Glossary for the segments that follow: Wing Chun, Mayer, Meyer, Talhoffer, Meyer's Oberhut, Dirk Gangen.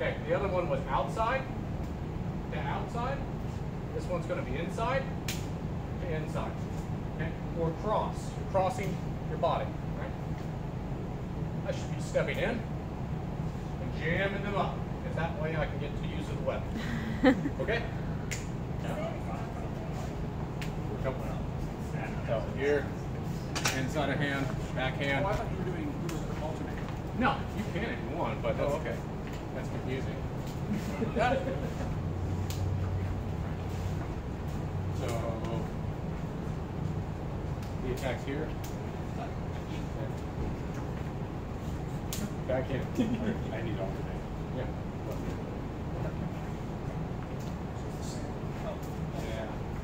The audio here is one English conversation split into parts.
Okay, the other one was outside to outside. This one's going to be inside to inside. Okay? Or cross. You're crossing your body. Right? I should be stepping in and jamming them up. Because that way I can get to use of the weapon. Okay? We're coming up. So here, inside of hand, back hand. Oh, I thought you were doing alternate. No, you can if you want, but that's okay. That's confusing. So the attack's here. Back in. I need all today. Yeah. Yeah.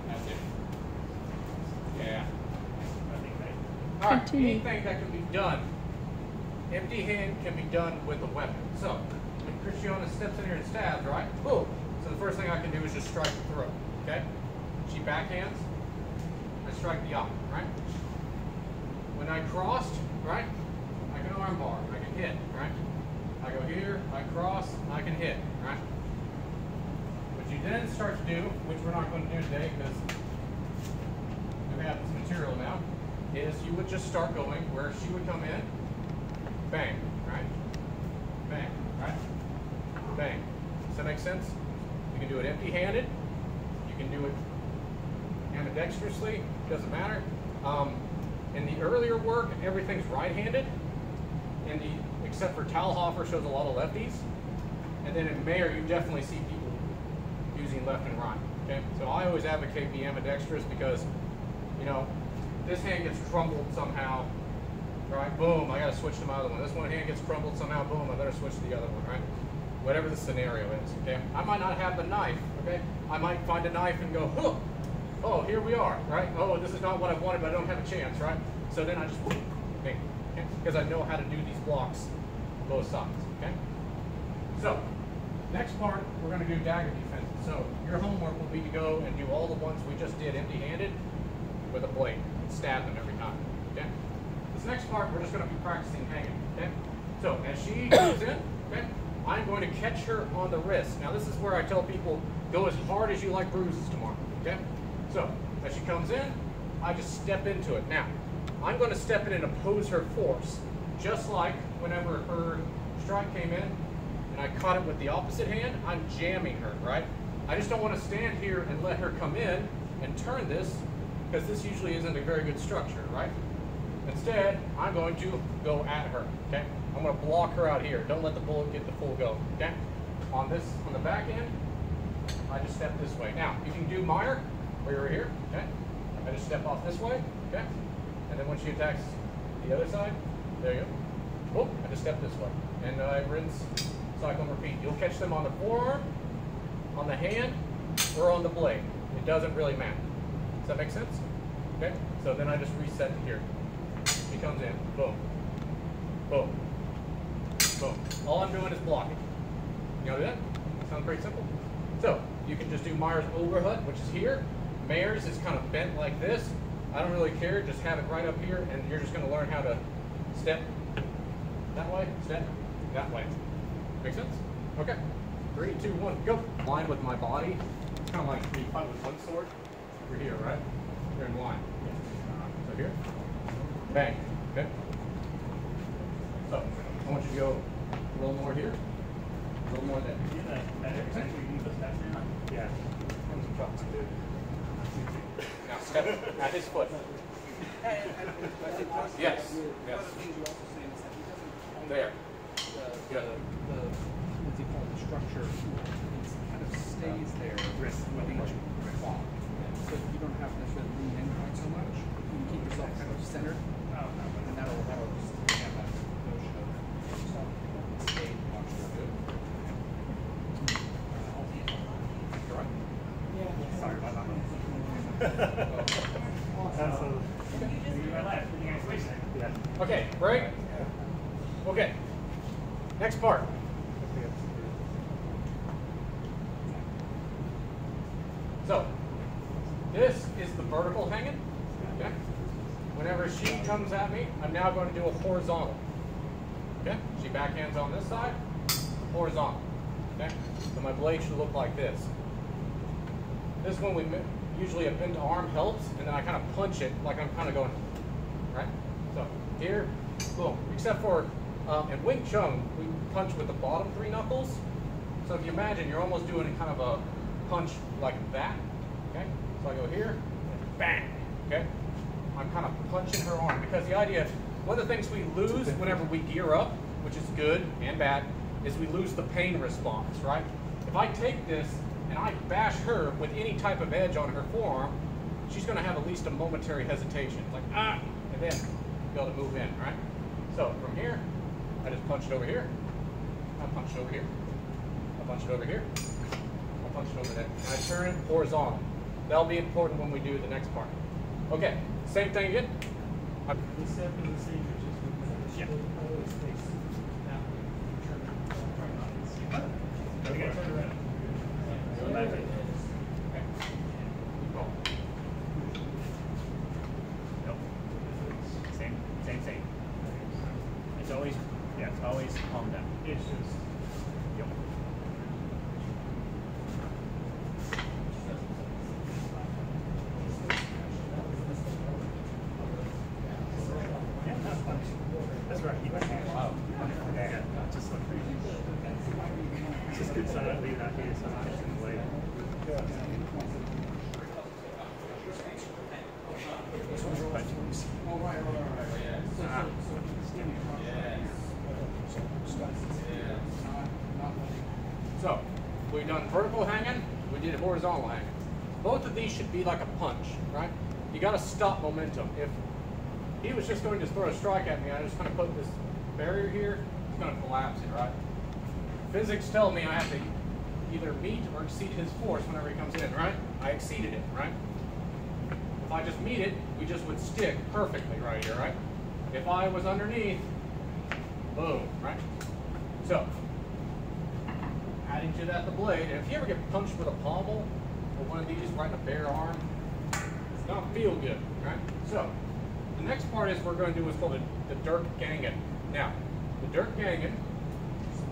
That's it. Yeah. All right. Anything that can be done, empty hand can be done with a weapon. So. Christiana steps in here and stabs, right? Boom. So the first thing I can do is just strike the throat, okay? She backhands, I strike the opposite, right? When I crossed, right, I can arm bar, I can hit, right? I go here, I cross, I can hit, right? What you then start to do, which we're not going to do today because we have this material now, is you would just start going where she would come in, bang, right? Bang, right? Bang. Does that make sense? You can do it empty-handed. You can do it ambidextrously. Doesn't matter. In the earlier work, everything's right-handed. Except for Talhoffer shows a lot of lefties. And then in Mayer, you definitely see people using left and right. Okay. So I always advocate be ambidextrous because, you know, this hand gets crumbled somehow. Right? Boom. I got to switch to my other one. This one hand gets crumbled somehow. Boom. I better switch to the other one. Right? Whatever the scenario is, okay? I might not have the knife, okay? I might find a knife and go, huh! Oh, here we are, right? Oh, this is not what I wanted, but I don't have a chance, right? So then I just, bing, okay? Because I know how to do these blocks both sides, okay? So, next part, we're gonna do dagger defense. So, your homework will be to go and do all the ones we just did empty-handed with a blade, and stab them every time, okay? This next part, we're just gonna be practicing hanging, okay? So, as she comes in, okay? I'm going to catch her on the wrist. Now this is where I tell people, go as hard as you like bruises tomorrow, okay? So, as she comes in, I just step into it. Now, I'm going to step in and oppose her force, just like whenever her strike came in and I caught it with the opposite hand, I'm jamming her, right? I just don't want to stand here and let her come in and turn this, because this usually isn't a very good structure, right? Instead, I'm going to go at her, okay? I'm going to block her out here. Don't let the bullet get the full go, okay? On the back end, I just step this way. Now, you can do Meyer, where you're here, okay? I just step off this way, okay? And then when she attacks the other side, there you go. Oh, I just step this way. And I rinse, cycle, and repeat. You'll catch them on the forearm, on the hand, or on the blade. It doesn't really matter. Does that make sense? Okay? So then I just reset to here. She comes in, boom, boom, boom. All I'm doing is blocking. You know that? Sounds pretty simple. So, you can just do Meyer's Oberhut, which is here. Meyer's is kind of bent like this. I don't really care, just have it right up here, and you're just going to learn how to step that way, step that way. Make sense? Okay. 3, 2, 1, go. Line with my body. It's kind of like when you fight with one sword. We're here, right? You're in line. So here. Bang. Okay. So I want you to go a little more here, a little more there. Yeah. Now step at his foot. Yes. Yes. There. Good. What's he called? The structure. It kind of stays there. Wrist. So you don't have to lean in quite so much. You can keep yourself kind of centered. And that'll just have that notion of staying much good. You're right. Yeah. Sorry about that. Okay, break? Yeah. Okay. Next part. So, this is the vertical hanging. Okay? Whenever she comes at me, I'm now going to do a horizontal. Okay? She backhands on this side, horizontal. Okay? So my blade should look like this. This one, we usually a bent arm helps, and then I kind of punch it like I'm kind of going, right? So here, boom. Except for in Wing Chun, we punch with the bottom three knuckles. So if you imagine, you're almost doing kind of a punch like that. Okay? So I go here, and bang. Okay? I'm kind of punching her arm, because the idea, one of the things we lose whenever we gear up, which is good and bad, is we lose the pain response, right? If I take this and I bash her with any type of edge on her forearm, she's going to have at least a momentary hesitation. It's like, ah, and then be able to move in, right? So from here, I just punch it over here. I punch it over here. I punch it over here. I punch it over there. And I turn it horizontal. That'll be important when we do the next part. Okay, same thing again. Yeah. Okay. Okay. Cool. Nope. Same. It's always calm down. It's just, yep. That's right. Oh. Yeah. Just look pretty. It's just good sign that you're not here, so I'm just in the way. So, we've done vertical hanging, we did horizontal hanging. Both of these should be like a punch, right? You gotta stop momentum. If he was just going to throw a strike at me, I just kind of put this barrier here, it's gonna collapse it, right? Physics tell me I have to either meet or exceed his force whenever he comes in, right? I exceeded it, right? If I just meet it, we just would stick perfectly right here, right? If I was underneath, boom, right? So, adding to that the blade, and if you ever get punched with a pommel or one of these right in a bare arm, it's not feel good, right? So, the next part is we're going to do what's called the Dirk Gangen. Now, the Dirk Gangen,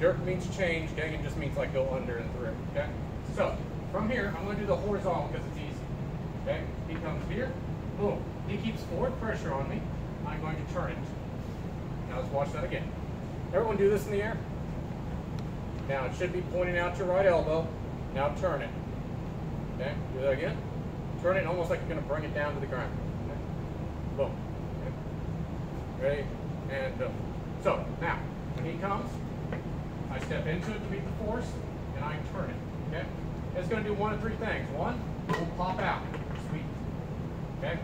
Dirk means change, Gangen just means like go under and through, okay? So, from here, I'm gonna do the horizontal because it's easy, okay? He comes here, boom. He keeps forward pressure on me, I'm going to turn it. Now let's watch that again. Everyone do this in the air. Now it should be pointing out your right elbow, now turn it, okay? Do that again. Turn it almost like you're gonna bring it down to the ground, okay? Boom, okay? Ready, and boom. So, now, when he comes, I step into it to meet the force, and I turn it, okay? It's gonna do one of three things. One, it will pop out, sweet, okay?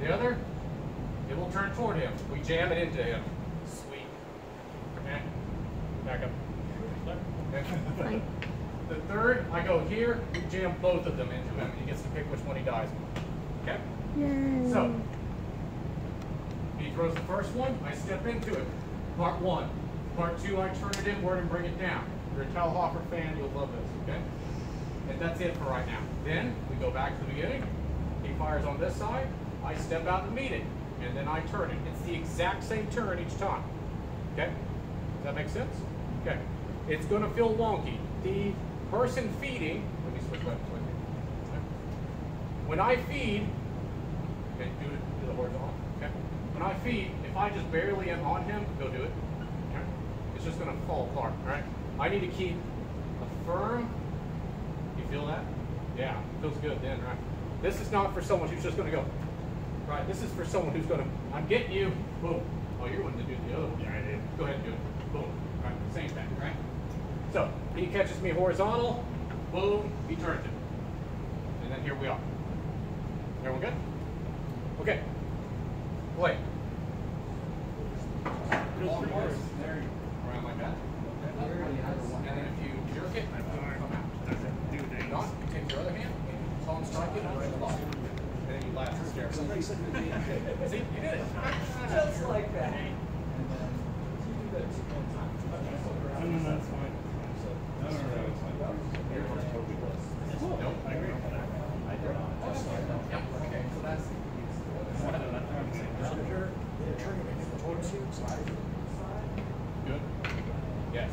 The other, it will turn toward him. We jam it into him, sweet, okay? Back up, okay? The third, I go here, we jam both of them into him, and he gets to pick which one he dies with, okay? Yay. So, he throws the first one, I step into it, part one. Part two, I turn it inward and bring it down. If you're a Talhoffer fan, you'll love this, okay? And that's it for right now. Then, we go back to the beginning. He fires on this side, I step out and meet it, and then I turn it. It's the exact same turn each time, okay? Does that make sense? Okay. It's gonna feel wonky. The person feeding, let me switch weapons with you. Okay. When I feed, okay, do the horizontal, okay? When I feed, if I just barely am on him, go do it. It's just gonna fall apart, right? I need to keep a firm, you feel that? Yeah, feels good then, right? This is not for someone who's just gonna go, right? This is for someone who's gonna, I'm getting you, boom. Oh, you're wanting to do the other one. Yeah, I did. Go ahead and do it, boom. Right, same thing, right? So, he catches me horizontal, boom, he turns it. And then here we are. Everyone good? Okay, play. See, you did it. Just like that. And then you do that two more times. No, that's fine. No, I agree with that. I did not. Okay, so that's one of the turn it towards you. Good. Yes.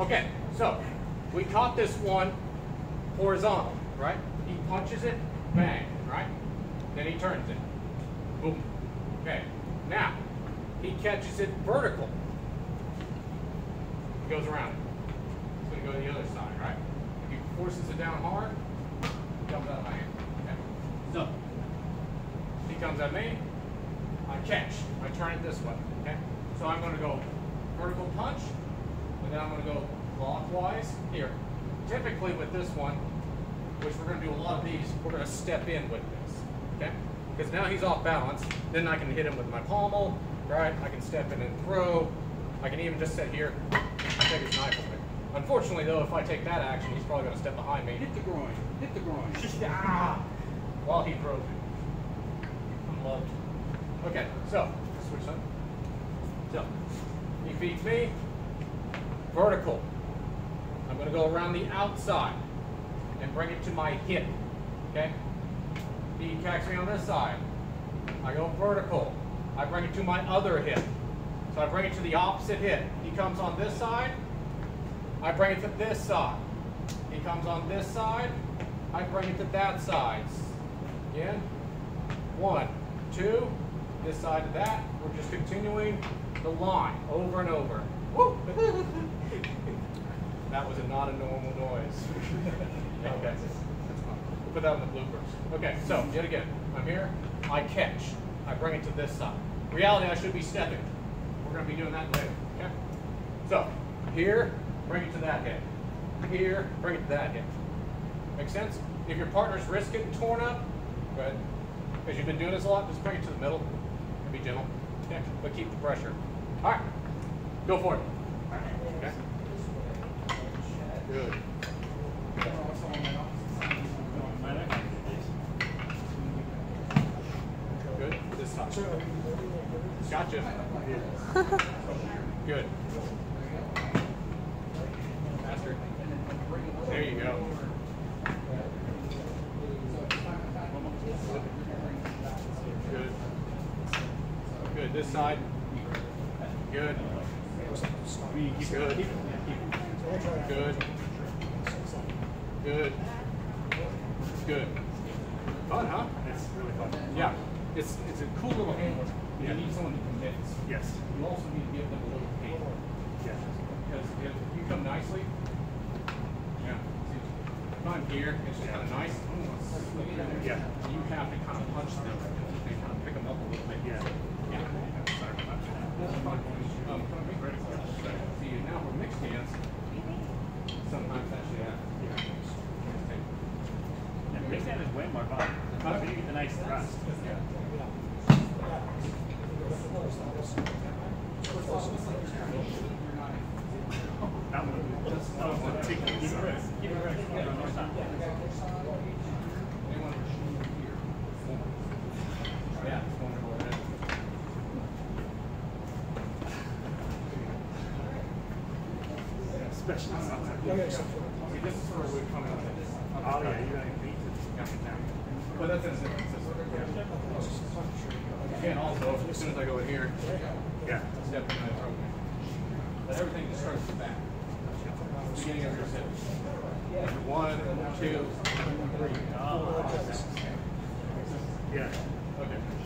Okay, so we caught this one horizontal, right? He punches it, bang, right? Then he turns it, boom. Okay, now he catches it vertical. He goes around it. It's going to go to the other side, right? If he forces it down hard, he comes out of my hand. Okay. So he comes at me, I catch, I turn it this way. Okay, so I'm going to go vertical punch. Then I'm going to go clockwise here. Typically with this one, which we're going to do a lot of these, we're going to step in with this, okay? Because now he's off balance, then I can hit him with my pommel, right? I can step in and throw. I can even just sit here and take his knife away. Unfortunately though, if I take that action, he's probably going to step behind me. Hit the groin, hit the groin. Ah, while he throws it. I'm loved. Okay, so, switch up. So, he feeds me. Vertical. I'm going to go around the outside and bring it to my hip. Okay? He attacks me on this side. I go vertical. I bring it to my other hip. So I bring it to the opposite hip. He comes on this side. I bring it to this side. He comes on this side. I bring it to that side. Again. One, two. This side to that. We're just continuing the line over and over. Woo! That was not a normal noise. Okay. Put that on the bloopers. Okay, so yet again, I'm here, I catch, I bring it to this side. Reality, I should be stepping. We're going to be doing that later, okay? So, here, bring it to that hip. Here, bring it to that hip. Make sense? If your partner's wrist getting torn up, go ahead. Because you've been doing this a lot, just bring it to the middle and be gentle, okay? But keep the pressure. All right. Go for it. Okay. Good. Good. This time. Gotcha. Good. Faster. There you go. Good. Good. This side. Good. Good. Good. Good. Good. Fun, huh? It's really fun. Yeah. It's a cool little hand. You need someone to convince. Yes. You also need to give them a little pain. Yes. Because if you come nicely, yeah. If I'm here, it's just kind of nice. Yeah. You have to kind of punch them. They kind of pick them up a little bit. Yeah. Yeah. Sorry about that. See, now we're mixed hands. Sometimes that should happen. Yeah. Yeah, mixed hand is way more fun. But you get the nice thrust. Yeah. But that's insane. And also, as soon as I go in here, it's definitely not a problem. But everything just starts to back. Beginning of your set. One, two, three. Okay.